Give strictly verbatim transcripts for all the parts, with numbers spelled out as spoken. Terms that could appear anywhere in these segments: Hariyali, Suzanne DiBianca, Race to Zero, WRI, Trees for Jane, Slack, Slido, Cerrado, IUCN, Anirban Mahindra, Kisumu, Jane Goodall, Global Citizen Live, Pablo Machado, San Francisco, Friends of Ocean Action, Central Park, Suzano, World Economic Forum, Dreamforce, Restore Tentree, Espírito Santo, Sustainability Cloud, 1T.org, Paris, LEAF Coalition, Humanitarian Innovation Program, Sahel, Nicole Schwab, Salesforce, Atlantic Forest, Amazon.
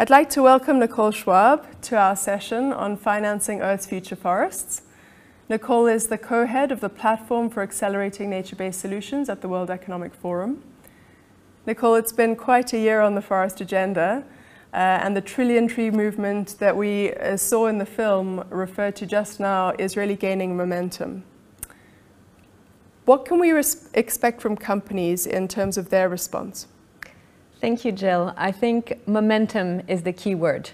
I'd like to welcome Nicole Schwab to our session on financing Earth's future forests. Nicole is the co-head of the Platform for Accelerating Nature-Based Solutions at the World Economic Forum. Nicole, it's been quite a year on the forest agenda, uh, and the trillion tree movement that we uh, saw in the film referred to just now is really gaining momentum. What can we expect from companies in terms of their response? Thank you, Jill. I think momentum is the key word.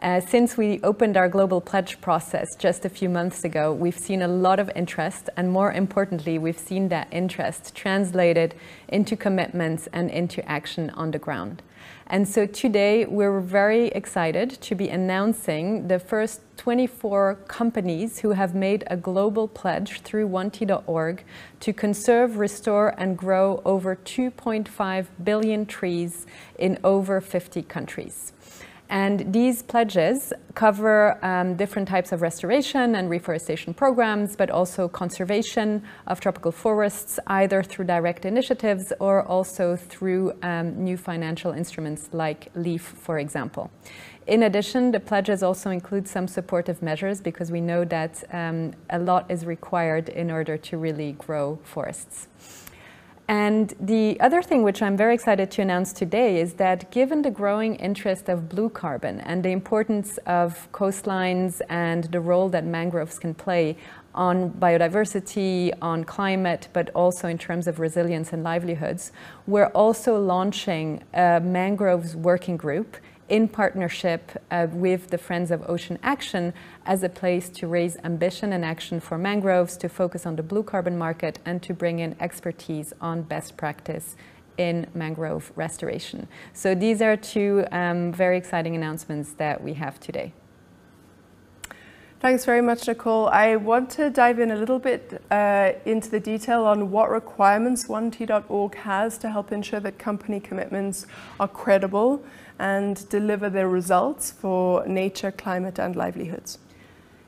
Uh, since we opened our global pledge process just a few months ago, we've seen a lot of interest, and more importantly, we've seen that interest translated into commitments and into action on the ground. And so today, we're very excited to be announcing the first twenty-four companies who have made a global pledge through one T dot org to conserve, restore, and grow over two point five billion trees in over fifty countries. And these pledges cover um, different types of restoration and reforestation programs, but also conservation of tropical forests, either through direct initiatives or also through um, new financial instruments like LEAF, for example. In addition, the pledges also include some supportive measures because we know that um, a lot is required in order to really grow forests. And the other thing which I'm very excited to announce today is that given the growing interest of blue carbon and the importance of coastlines and the role that mangroves can play on biodiversity, on climate, but also in terms of resilience and livelihoods, we're also launching a mangroves working group in partnership uh, with the Friends of Ocean Action as a place to raise ambition and action for mangroves, to focus on the blue carbon market, and to bring in expertise on best practice in mangrove restoration. So these are two um, very exciting announcements that we have today. Thanks very much, Nicole. I want to dive in a little bit uh, into the detail on what requirements one T dot org has to help ensure that company commitments are credible and deliver their results for nature, climate, and livelihoods.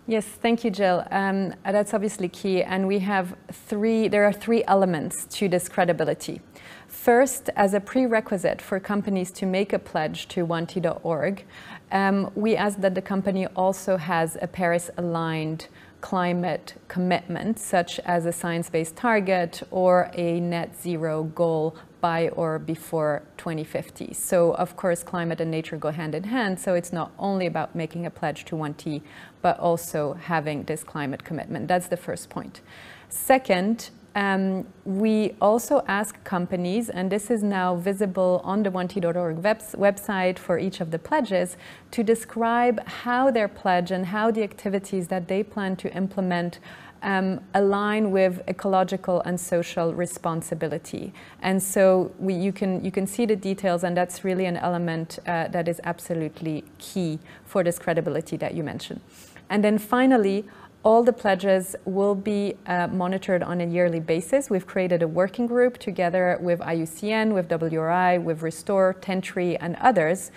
Yes, thank you, Jill. Um, that's obviously key, and we have three, there are three elements to this credibility. First, as a prerequisite for companies to make a pledge to one T dot org, um, we ask that the company also has a Paris-aligned climate commitment, such as a science-based target or a net zero goal by or before twenty fifty. So of course, climate and nature go hand in hand. So it's not only about making a pledge to one T, but also having this climate commitment. That's the first point. Second, Um, we also ask companies, and this is now visible on the one T dot org web website for each of the pledges, to describe how their pledge and how the activities that they plan to implement Um, align with ecological and social responsibility. And so we, you, can, you can see the details, and that's really an element uh, that is absolutely key for this credibility that you mentioned. And then finally, all the pledges will be uh, monitored on a yearly basis. We've created a working group together with I U C N, with W R I, with Restore, Tentree, and others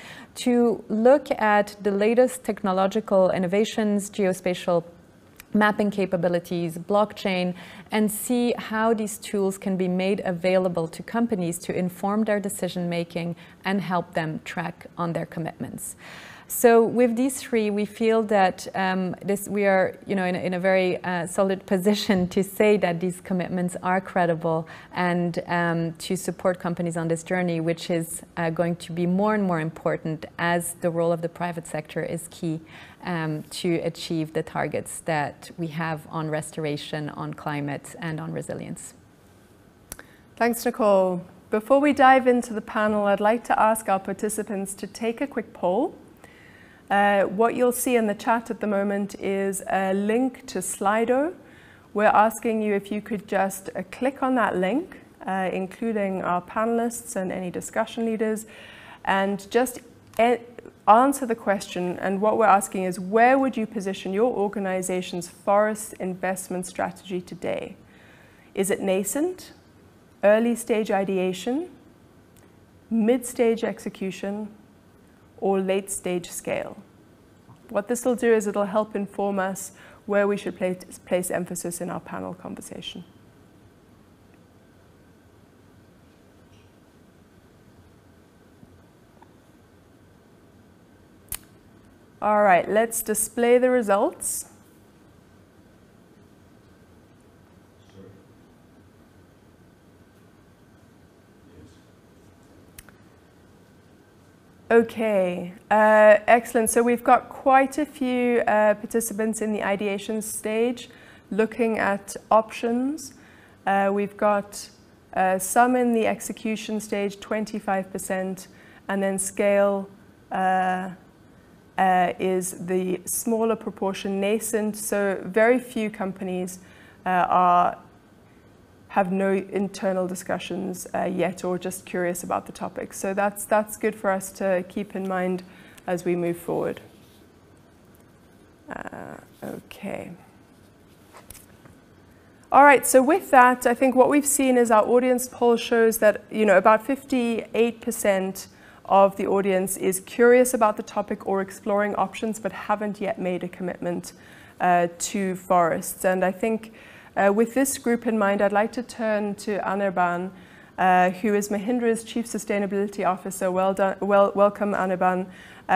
to look at the latest technological innovations, geospatial mapping capabilities, blockchain, and see how these tools can be made available to companies to inform their decision-making and help them track on their commitments. So with these three, we feel that um, this, we are you know, in, in a very uh, solid position to say that these commitments are credible and um, to support companies on this journey, which is uh, going to be more and more important as the role of the private sector is key um, to achieve the targets that we have on restoration, on climate, and on resilience. Thanks, Nicole. Before we dive into the panel, I'd like to ask our participants to take a quick poll. Uh, what you'll see in the chat at the moment is a link to Slido. We're asking you if you could just uh, click on that link, uh, including our panelists and any discussion leaders, and just e- answer the question. And what we're asking is, where would you position your organization's forest investment strategy today? Is it nascent, early stage ideation, mid-stage execution, or late-stage scale? What this will do is it'll help inform us where we should place, place emphasis in our panel conversation. All right, let's display the results. Okay, uh, excellent. So we've got quite a few uh, participants in the ideation stage looking at options. Uh, we've got uh, some in the execution stage, twenty-five percent, and then scale uh, uh, is the smaller proportion, nascent. So very few companies uh, are have no internal discussions uh, yet, or just curious about the topic. So that's, that's good for us to keep in mind as we move forward. Uh, okay. All right, so with that, I think what we've seen is our audience poll shows that, you know, about fifty-eight percent of the audience is curious about the topic or exploring options, but haven't yet made a commitment uh, to forests. And I think Uh, with this group in mind, I'd like to turn to Anirban, uh, who is Mahindra's Chief Sustainability Officer. Well done, well, welcome, Anirban.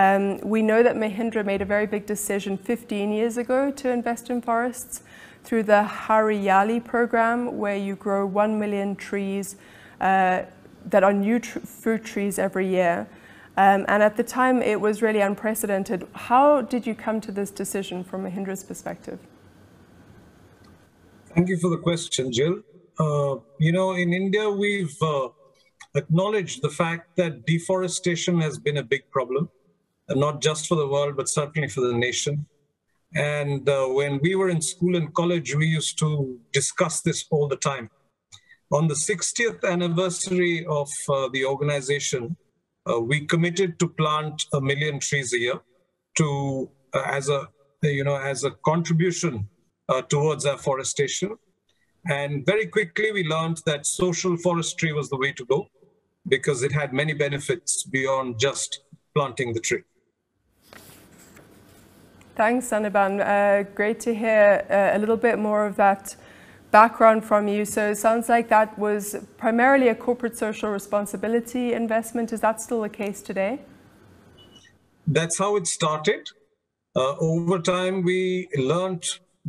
Um, we know that Mahindra made a very big decision fifteen years ago to invest in forests through the Hariyali program, where you grow one million trees uh, that are new tr fruit trees every year. Um, and at the time, it was really unprecedented. How did you come to this decision from Mahindra's perspective? Thank you for the question, Jill. Uh, you know, in India, we've uh, acknowledged the fact that deforestation has been a big problem, not just for the world, but certainly for the nation. And uh, when we were in school and college, we used to discuss this all the time. On the sixtieth anniversary of uh, the organization, uh, we committed to plant a million trees a year to, uh, as a, you know, as a contribution Uh, towards afforestation. And very quickly, we learned that social forestry was the way to go because it had many benefits beyond just planting the tree. Thanks, Anirban. Uh, great to hear uh, a little bit more of that background from you. So it sounds like that was primarily a corporate social responsibility investment. Is that still the case today? That's how it started. Uh, over time, we learned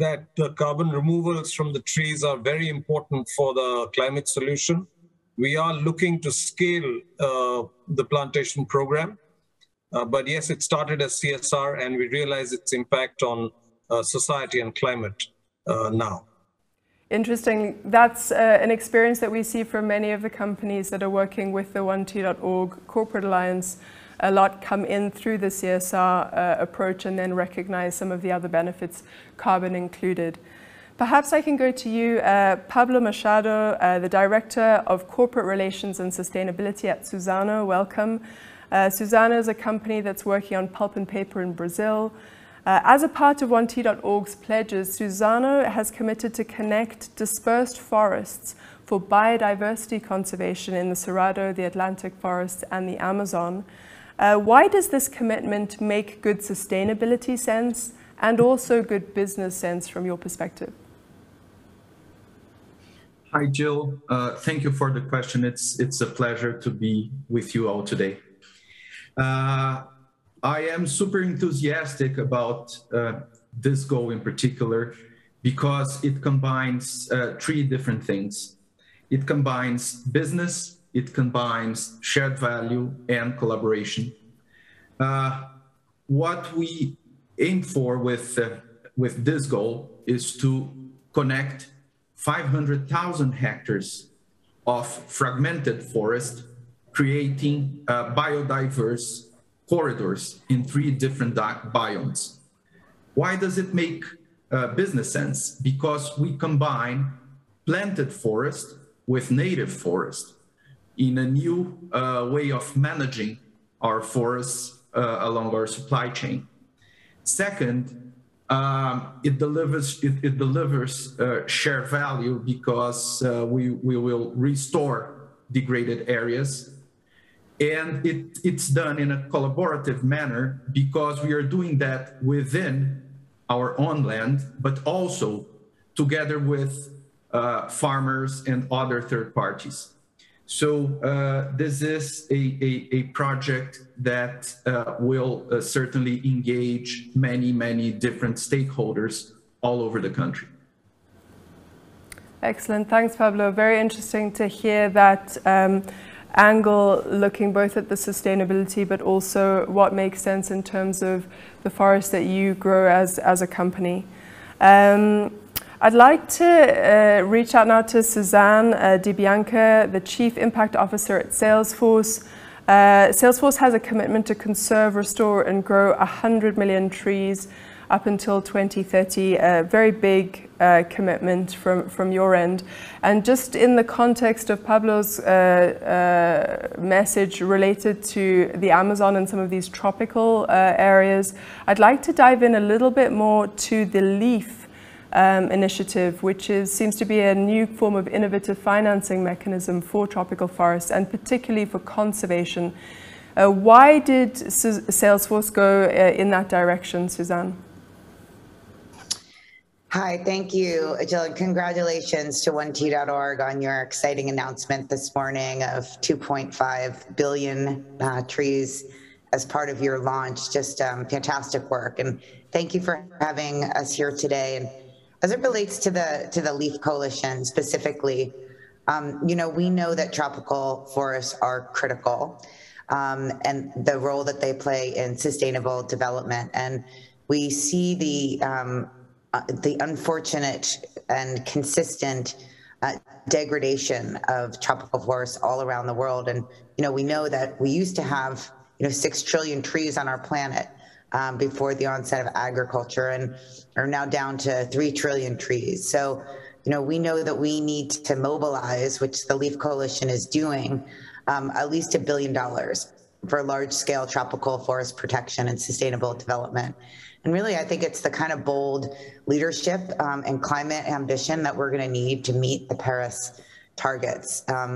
that the carbon removals from the trees are very important for the climate solution. We are looking to scale uh, the plantation program. Uh, but yes, it started as C S R, and we realize its impact on uh, society and climate uh, now. Interesting. That's uh, an experience that we see from many of the companies that are working with the one T dot org Corporate Alliance. A lot come in through the C S R uh, approach and then recognize some of the other benefits, carbon included. Perhaps I can go to you, uh, Pablo Machado, uh, the Director of Corporate Relations and Sustainability at Suzano. Welcome. Uh, Suzano is a company that's working on pulp and paper in Brazil. Uh, as a part of one T dot org's pledges, Suzano has committed to connect dispersed forests for biodiversity conservation in the Cerrado, the Atlantic Forest, and the Amazon. Uh, why does this commitment make good sustainability sense and also good business sense from your perspective? Hi, Jill. Uh, thank you for the question. It's, it's a pleasure to be with you all today. Uh, I am super enthusiastic about uh, this goal in particular because it combines uh, three different things. It combines business, it combines shared value and collaboration. Uh, what we aim for with, uh, with this goal is to connect five hundred thousand hectares of fragmented forest, creating uh, biodiverse corridors in three different biomes. Why does it make uh, business sense? Because we combine planted forest with native forest in a new uh, way of managing our forests uh, along our supply chain. Second, um, it delivers, it, it delivers uh, shared value because uh, we, we will restore degraded areas. And it, it's done in a collaborative manner because we are doing that within our own land, but also together with uh, farmers and other third parties. So uh, this is a, a, a project that uh, will uh, certainly engage many, many different stakeholders all over the country. Excellent. Thanks, Pablo. Very interesting to hear that um, angle, looking both at the sustainability, but also what makes sense in terms of the forest that you grow as, as a company. Um, I'd like to uh, reach out now to Suzanne uh, DiBianca, the Chief Impact Officer at Salesforce. Uh, Salesforce has a commitment to conserve, restore, and grow one hundred million trees up until twenty thirty. A very big uh, commitment from, from your end. And just in the context of Pablo's uh, uh, message related to the Amazon and some of these tropical uh, areas, I'd like to dive in a little bit more to the LEAF Um, initiative, which is, seems to be a new form of innovative financing mechanism for tropical forests and particularly for conservation. Uh, why did Su- Salesforce go uh, in that direction, Suzanne? Hi, thank you, Jill, and congratulations to one T dot org on your exciting announcement this morning of two point five billion uh, trees as part of your launch. Just um, fantastic work, and thank you for having us here today. And as it relates to the to the LEAF Coalition specifically, um, you know, we know that tropical forests are critical um, and the role that they play in sustainable development. And we see the um, uh, the unfortunate and consistent uh, degradation of tropical forests all around the world. And you know, we know that we used to have you know six trillion trees on our planet Um, before the onset of agriculture, and are now down to three trillion trees. So, you know, we know that we need to mobilize, which the LEAF Coalition is doing, um, at least a billion dollars for large scale tropical forest protection and sustainable development. And really, I think it's the kind of bold leadership um, and climate ambition that we're going to need to meet the Paris targets. Um,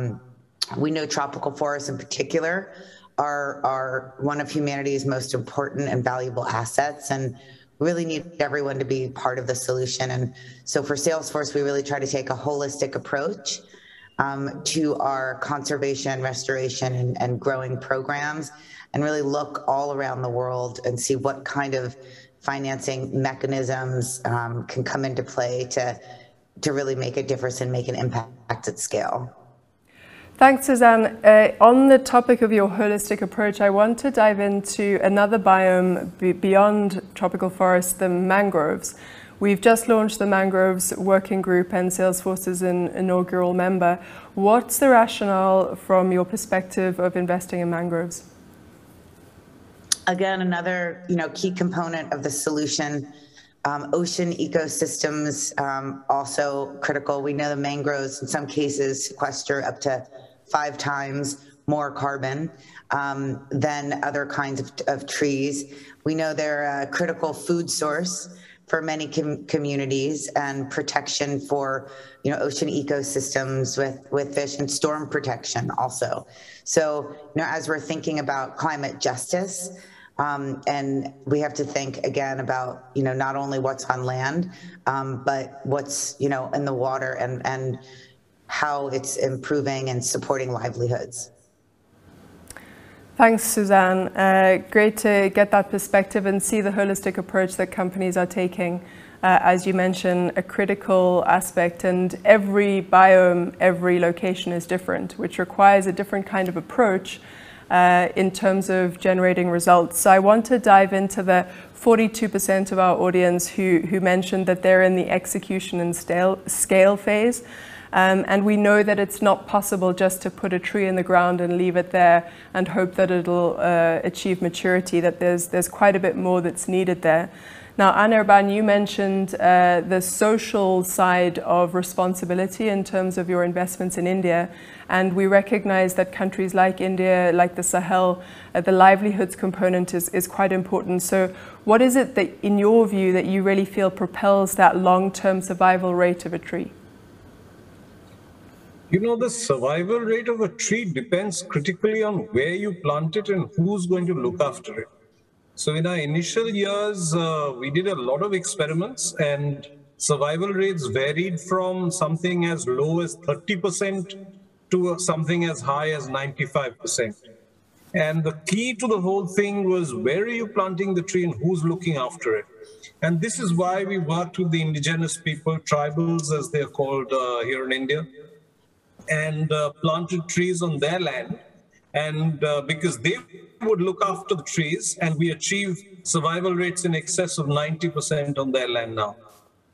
we know tropical forests in particular Are, are one of humanity's most important and valuable assets, and really need everyone to be part of the solution. And so for Salesforce, we really try to take a holistic approach um, to our conservation, restoration, and, and growing programs, and really look all around the world and see what kind of financing mechanisms um, can come into play to, to really make a difference and make an impact at scale. Thanks, Suzanne. Uh, on the topic of your holistic approach, I want to dive into another biome be beyond tropical forests, the mangroves. We've just launched the Mangroves Working Group, and Salesforce is an inaugural member. What's the rationale from your perspective of investing in mangroves? Again, another you know, key component of the solution. Um, ocean ecosystems um, also critical. We know the mangroves in some cases sequester up to five times more carbon um, than other kinds of, of trees. We know they're a critical food source for many com communities and protection for you know ocean ecosystems with, with fish, and storm protection also. So you know as we're thinking about climate justice, Um, and we have to think again about, you know, not only what's on land, um, but what's, you know, in the water, and, and how it's improving and supporting livelihoods. Thanks, Suzanne. Uh, great to get that perspective and see the holistic approach that companies are taking. Uh, as you mentioned, a critical aspect, and every biome, every location is different, which requires a different kind of approach Uh, in terms of generating results. So I want to dive into the forty-two percent of our audience who, who mentioned that they're in the execution and scale, scale phase. Um, and we know that it's not possible just to put a tree in the ground and leave it there and hope that it'll uh, achieve maturity, that there's, there's quite a bit more that's needed there. Now, Anirban, you mentioned uh, the social side of responsibility in terms of your investments in India. And we recognize that countries like India, like the Sahel, uh, the livelihoods component is, is quite important. So what is it that, in your view, that you really feel propels that long-term survival rate of a tree? You know, the survival rate of a tree depends critically on where you plant it and who's going to look after it. So in our initial years, uh, we did a lot of experiments, and survival rates varied from something as low as thirty percent to something as high as ninety-five percent. And the key to the whole thing was, where are you planting the tree and who's looking after it? And this is why we worked with the indigenous people, tribals as they're called uh, here in India, and uh, planted trees on their land. And uh, because they would look after the trees, and we achieve survival rates in excess of ninety percent on their land now.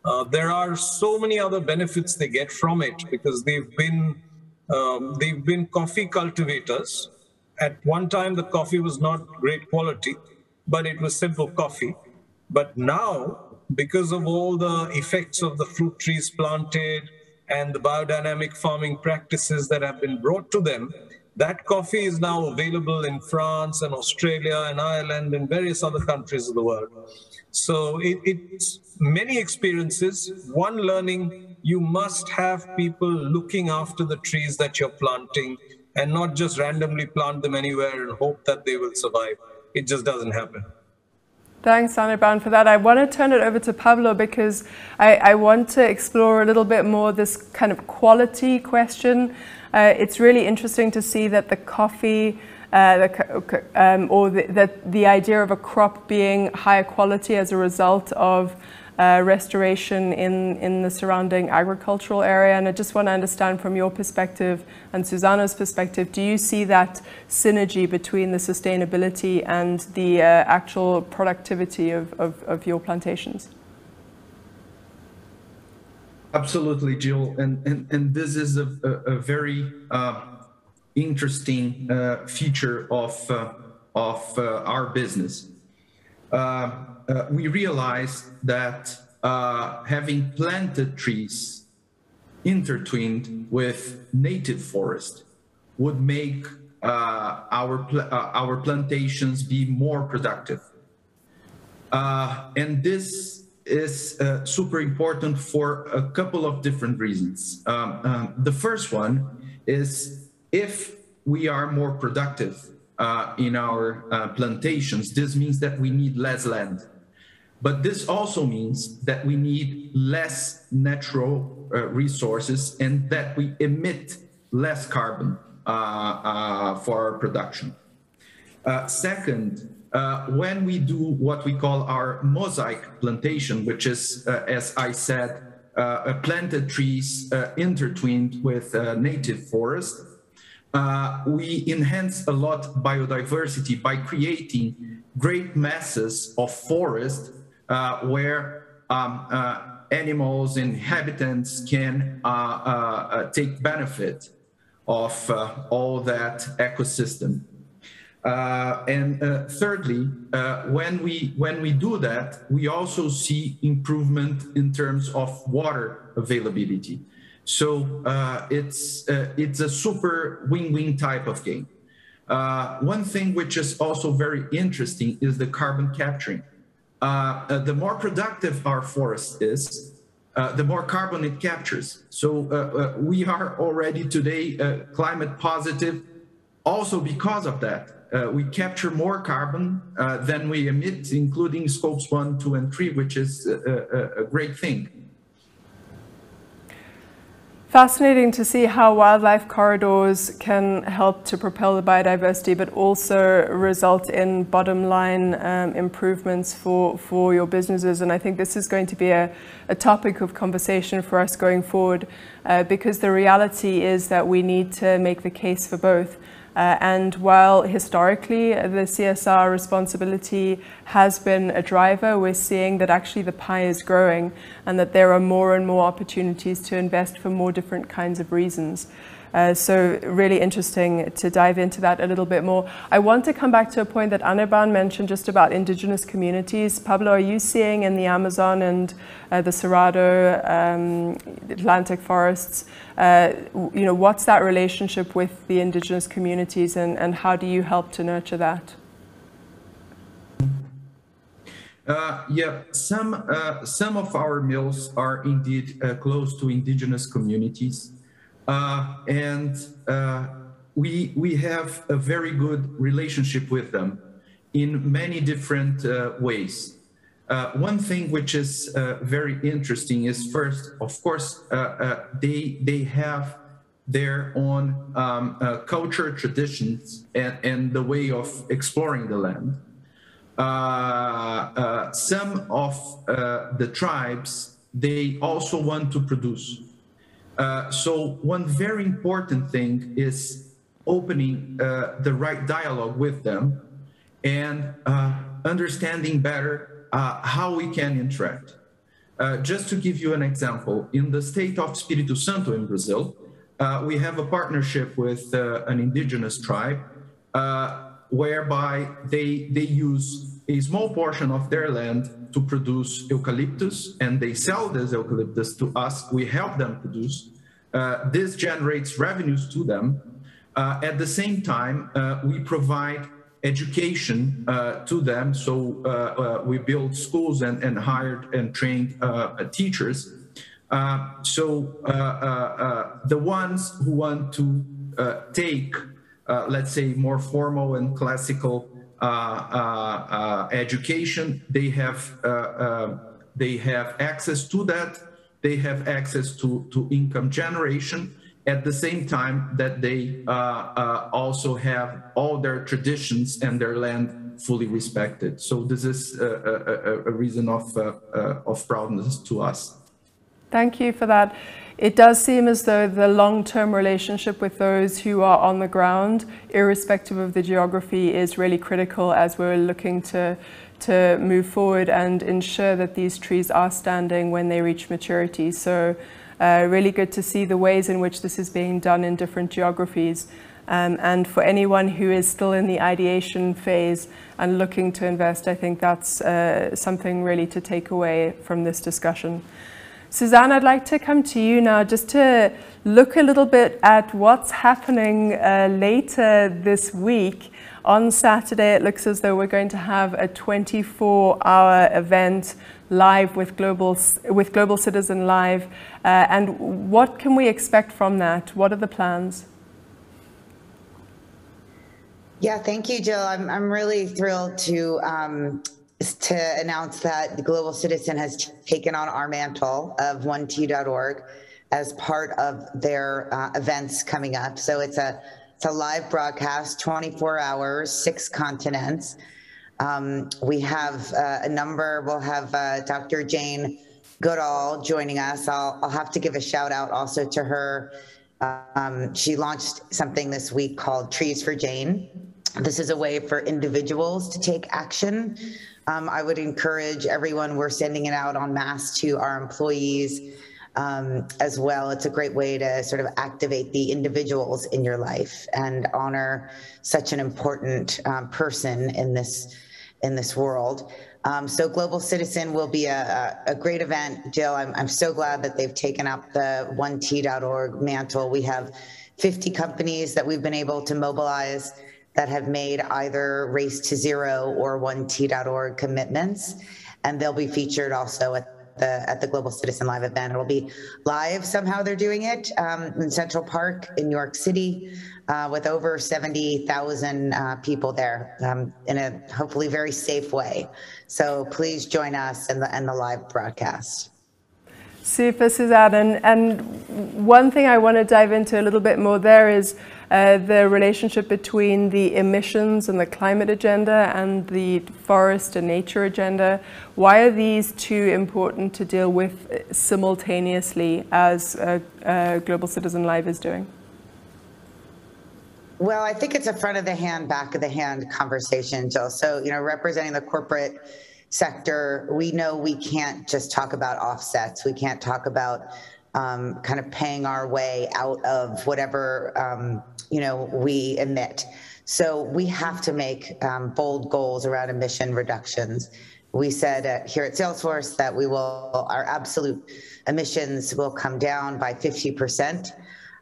Uh, there are so many other benefits they get from it, because they've been, um, they've been coffee cultivators. At one time, the coffee was not great quality, but it was simple coffee. But now, because of all the effects of the fruit trees planted and the biodynamic farming practices that have been brought to them, that coffee is now available in France and Australia and Ireland and various other countries of the world. So it, it's many experiences. One learning, you must have people looking after the trees that you're planting, and not just randomly plant them anywhere and hope that they will survive. It just doesn't happen. Thanks, Anirban, for that. I want to turn it over to Pablo, because I, I want to explore a little bit more this kind of quality question. Uh, it's really interesting to see that the coffee uh, the, um, or the, the, the idea of a crop being higher quality as a result of Uh, restoration in, in the surrounding agricultural area. And I just want to understand from your perspective and Suzano's perspective, do you see that synergy between the sustainability and the uh, actual productivity of, of, of your plantations? Absolutely, Jill. And, and, and this is a, a, a very uh, interesting uh, feature of, uh, of uh, our business. Uh, Uh, we realized that uh, having planted trees intertwined with native forest would make uh, our, pl uh, our plantations be more productive. Uh, and this is uh, super important for a couple of different reasons. Um, um, the first one is, if we are more productive uh, in our uh, plantations, this means that we need less land. But this also means that we need less natural uh, resources, and that we emit less carbon uh, uh, for our production. Uh, second, uh, when we do what we call our mosaic plantation, which is, uh, as I said, uh, planted trees uh, intertwined with uh, native forest, uh, we enhance a lot biodiversity by creating great masses of forest Uh, where um, uh, animals and inhabitants can uh, uh, uh, take benefit of uh, all that ecosystem. Uh, and uh, thirdly, uh, when we when we do that, we also see improvement in terms of water availability. So uh, it's uh, it's a super win-win type of game. Uh, one thing which is also very interesting is the carbon capturing. Uh, uh, the more productive our forest is, uh, the more carbon it captures. So uh, uh, we are already today uh, climate positive also because of that. Uh, we capture more carbon uh, than we emit, including scopes one, two, and three, which is a, a, a great thing. Fascinating to see how wildlife corridors can help to propel the biodiversity, but also result in bottom line um, improvements for, for your businesses. And I think this is going to be a, a topic of conversation for us going forward, uh, because the reality is that we need to make the case for both. Uh, and while historically the C S R responsibility has been a driver, we're seeing that actually the pie is growing, and that there are more and more opportunities to invest for more different kinds of reasons. Uh, so really interesting to dive into that a little bit more. I want to come back to a point that Anirban mentioned just about indigenous communities. Pablo, are you seeing in the Amazon and uh, the Cerrado, um, Atlantic forests, uh, you know, what's that relationship with the indigenous communities, and, and how do you help to nurture that? Uh, yeah, some, uh, some of our mills are indeed uh, close to indigenous communities. Uh, and uh, we, we have a very good relationship with them in many different uh, ways. Uh, one thing which is uh, very interesting is, first, of course, uh, uh, they, they have their own um, uh, culture, traditions, and, and the way of exploring the land. Uh, uh, some of uh, the tribes, they also want to produce. Uh, so one very important thing is opening uh, the right dialogue with them and uh, understanding better uh, how we can interact. Uh, just to give you an example, in the state of Espírito Santo in Brazil, uh, we have a partnership with uh, an indigenous tribe uh, whereby they, they use a small portion of their land to produce eucalyptus, and they sell this eucalyptus to us. We help them produce. Uh, this generates revenues to them. Uh, at the same time, uh, we provide education uh, to them, so uh, uh, we built schools and, and hired and trained uh, teachers. Uh, so uh, uh, uh, the ones who want to uh, take, uh, let's say, more formal and classical uh, uh, uh, education, they have uh, uh, they have access to that. They have access to to income generation. At the same time that they uh, uh, also have all their traditions and their land fully respected. So this is a, a, a reason of, uh, uh, of proudness to us. Thank you for that. It does seem as though the long-term relationship with those who are on the ground, irrespective of the geography, is really critical as we're looking to, to move forward and ensure that these trees are standing when they reach maturity. So. Uh, really good to see the ways in which this is being done in different geographies. Um, and for anyone who is still in the ideation phase and looking to invest, I think that's uh, something really to take away from this discussion. Suzanne, I'd like to come to you now just to look a little bit at what's happening uh, later this week. On Saturday, it looks as though we're going to have a twenty-four hour event live with Global, with Global Citizen Live. Uh, and what can we expect from that? What are the plans? Yeah, thank you, Jill. I'm, I'm really thrilled to, um, to announce that the Global Citizen has taken on our mantle of one T dot org as part of their uh, events coming up. So it's a It's a live broadcast, twenty-four hours, six continents. Um, we have uh, a number, we'll have uh, Doctor Jane Goodall joining us. I'll, I'll have to give a shout out also to her. Um, she launched something this week called Trees for Jane. This is a way for individuals to take action. Um, I would encourage everyone, we're sending it out en masse to our employees Um, as well. It's a great way to sort of activate the individuals in your life and honor such an important um, person in this in this world. Um, so Global Citizen will be a, a great event. Jill, I'm, I'm so glad that they've taken up the one T dot org mantle. We have fifty companies that we've been able to mobilize that have made either Race to Zero or one T dot org commitments, and they'll be featured also at The, at the Global Citizen Live event. It'll be live, somehow they're doing it, um, in Central Park in New York City uh, with over seventy thousand uh, people there um, in a hopefully very safe way. So please join us in the, in the live broadcast. Super, Suzanne. And, and one thing I want to dive into a little bit more there is uh, the relationship between the emissions and the climate agenda and the forest and nature agenda. Why are these two important to deal with simultaneously as uh, uh, Global Citizen Live is doing? Well, I think it's a front of the hand, back of the hand conversation, Jill. So, you know, representing the corporate sector, we know we can't just talk about offsets. We can't talk about um, kind of paying our way out of whatever, um, you know, we emit. So we have to make um, bold goals around emission reductions. We said uh, here at Salesforce that we will, our absolute emissions will come down by fifty percent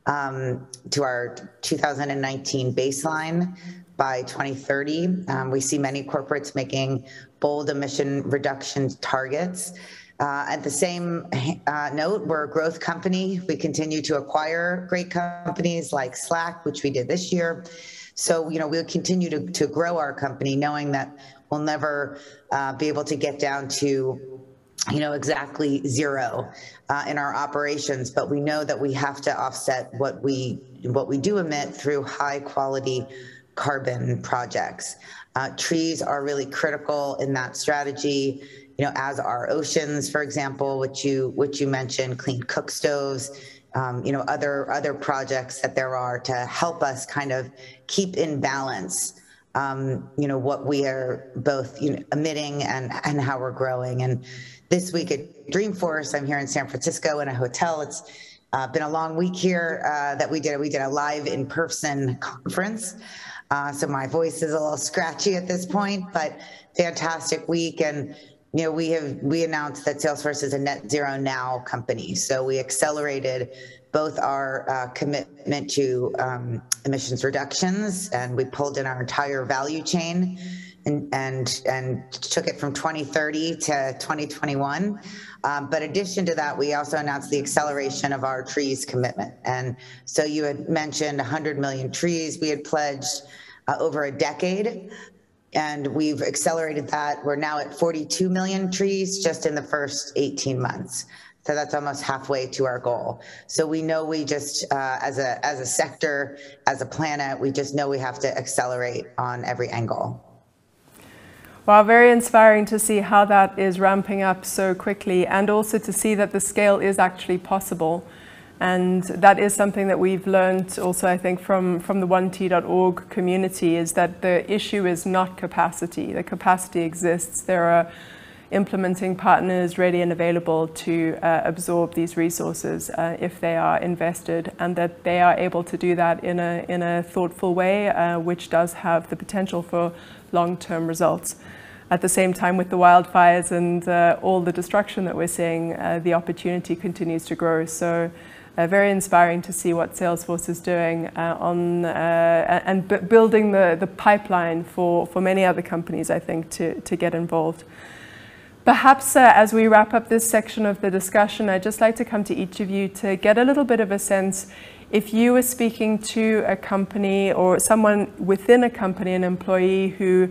um, to our two thousand nineteen baseline by twenty thirty. Um, we see many corporates making bold emission reduction targets. Uh, at the same uh, note, we're a growth company. We continue to acquire great companies like Slack, which we did this year. So, you know, we'll continue to, to grow our company knowing that we'll never uh, be able to get down to you know, exactly zero uh, in our operations, but we know that we have to offset what we what we do emit through high quality carbon projects. Uh, trees are really critical in that strategy, you know, as are oceans, for example, which you which you mentioned, clean cook stoves, um, you know, other other projects that there are to help us kind of keep in balance, um, you know, what we are both you know, emitting and and how we're growing. And this week at Dreamforce, I'm here in San Francisco in a hotel. It's uh, been a long week here uh, that we did. We did a live in-person conference. Uh, so my voice is a little scratchy at this point, but fantastic week. And, you know, we have, we announced that Salesforce is a net zero now company. So we accelerated both our uh, commitment to um, emissions reductions, and we pulled in our entire value chain and, and, and took it from twenty thirty to twenty twenty-one. Um, but in addition to that, we also announced the acceleration of our trees commitment. And so you had mentioned one hundred million trees. We had pledged uh, over a decade, and we've accelerated that. We're now at forty-two million trees just in the first eighteen months. So that's almost halfway to our goal. So we know we just, uh, as a as a sector, as a planet, we just know we have to accelerate on every angle. Wow, very inspiring to see how that is ramping up so quickly, and also to see that the scale is actually possible. And that is something that we've learned also, I think, from, from the one T dot org community, is that the issue is not capacity. The capacity exists. There are implementing partners ready and available to uh, absorb these resources uh, if they are invested, and that they are able to do that in a, in a thoughtful way, uh, which does have the potential for long-term results. At the same time, with the wildfires and uh, all the destruction that we're seeing, uh, the opportunity continues to grow. So uh, very inspiring to see what Salesforce is doing uh, on uh, and b building the, the pipeline for, for many other companies, I think, to, to get involved. Perhaps uh, as we wrap up this section of the discussion, I'd just like to come to each of you to get a little bit of a sense. If you were speaking to a company or someone within a company, an employee who,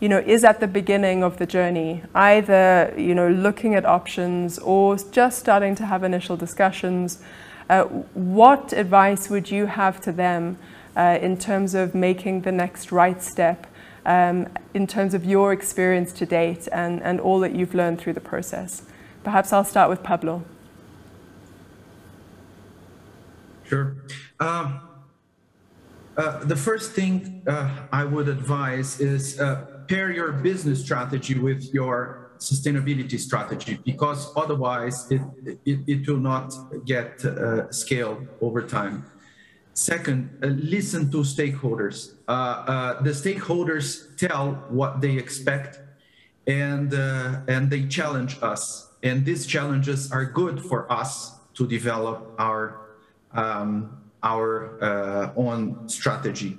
you know, is at the beginning of the journey, either, you know, looking at options or just starting to have initial discussions, uh, what advice would you have to them uh, in terms of making the next right step, um, in terms of your experience to date and, and all that you've learned through the process? Perhaps I'll start with Pablo. Sure. Uh, uh, the first thing uh, I would advise is uh, pair your business strategy with your sustainability strategy, because otherwise it, it, it will not get uh, scale over time. Second, uh, listen to stakeholders. Uh, uh, the stakeholders tell what they expect, and, uh, and they challenge us. And these challenges are good for us to develop our Um, our uh, own strategy.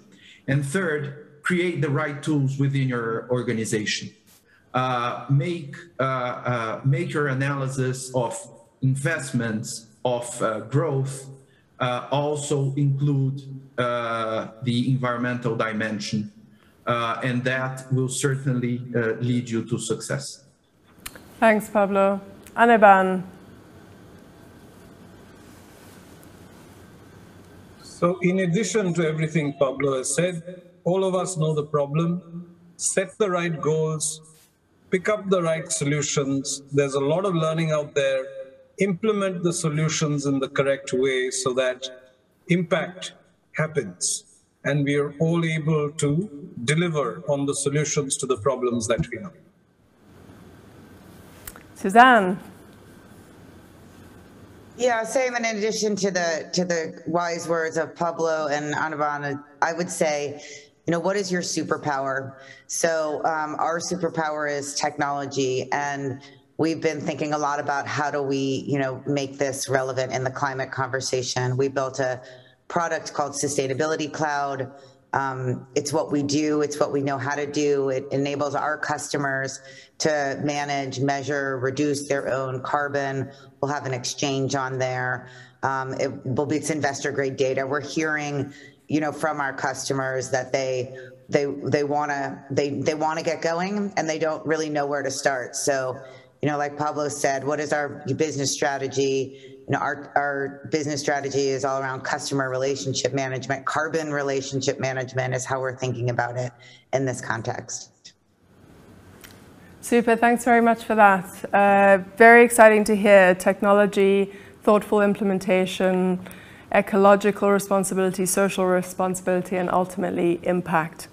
And third, create the right tools within your organization. Uh, make, uh, uh, make your analysis of investments, of uh, growth, uh, also include uh, the environmental dimension, uh, and that will certainly uh, lead you to success. Thanks, Pablo. Anirban. So in addition to everything Pablo has said, all of us know the problem. Set the right goals, pick up the right solutions. There's a lot of learning out there. Implement the solutions in the correct way so that impact happens and we are all able to deliver on the solutions to the problems that we know. Suzanne. Yeah, same. And in addition to the to the wise words of Pablo and Anirban, I would say, you know, what is your superpower? So um, our superpower is technology, and we've been thinking a lot about how do we, you know, make this relevant in the climate conversation. We built a product called Sustainability Cloud. Um, it's what we do. It's what we know how to do. It enables our customers to manage, measure, reduce their own carbon. We'll have an exchange on there. Um, it will be it's investor grade data. We're hearing, you know, from our customers that they they they want to they they want to get going and they don't really know where to start. So you know, like Pablo said, what is our business strategy? You know, our, our business strategy is all around customer relationship management. Carbon relationship management is how we're thinking about it in this context. Super, thanks very much for that. Uh, very exciting to hear technology, thoughtful implementation, ecological responsibility, social responsibility, and ultimately impact.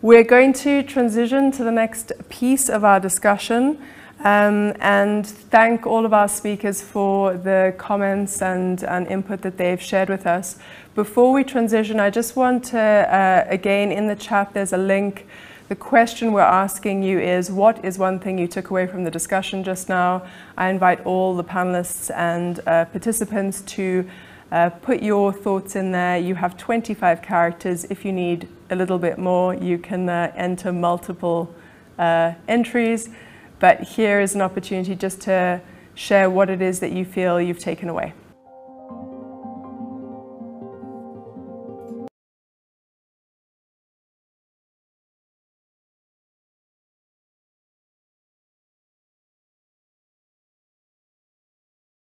We're going to transition to the next piece of our discussion um, and thank all of our speakers for the comments and, and input that they've shared with us. Before we transition, I just want to, uh, again, in the chat, there's a link. The question we're asking you is, what is one thing you took away from the discussion just now? I invite all the panelists and uh, participants to Uh, put your thoughts in there. You have twenty-five characters. If you need a little bit more, you can uh, enter multiple uh, entries. But here is an opportunity just to share what it is that you feel you've taken away.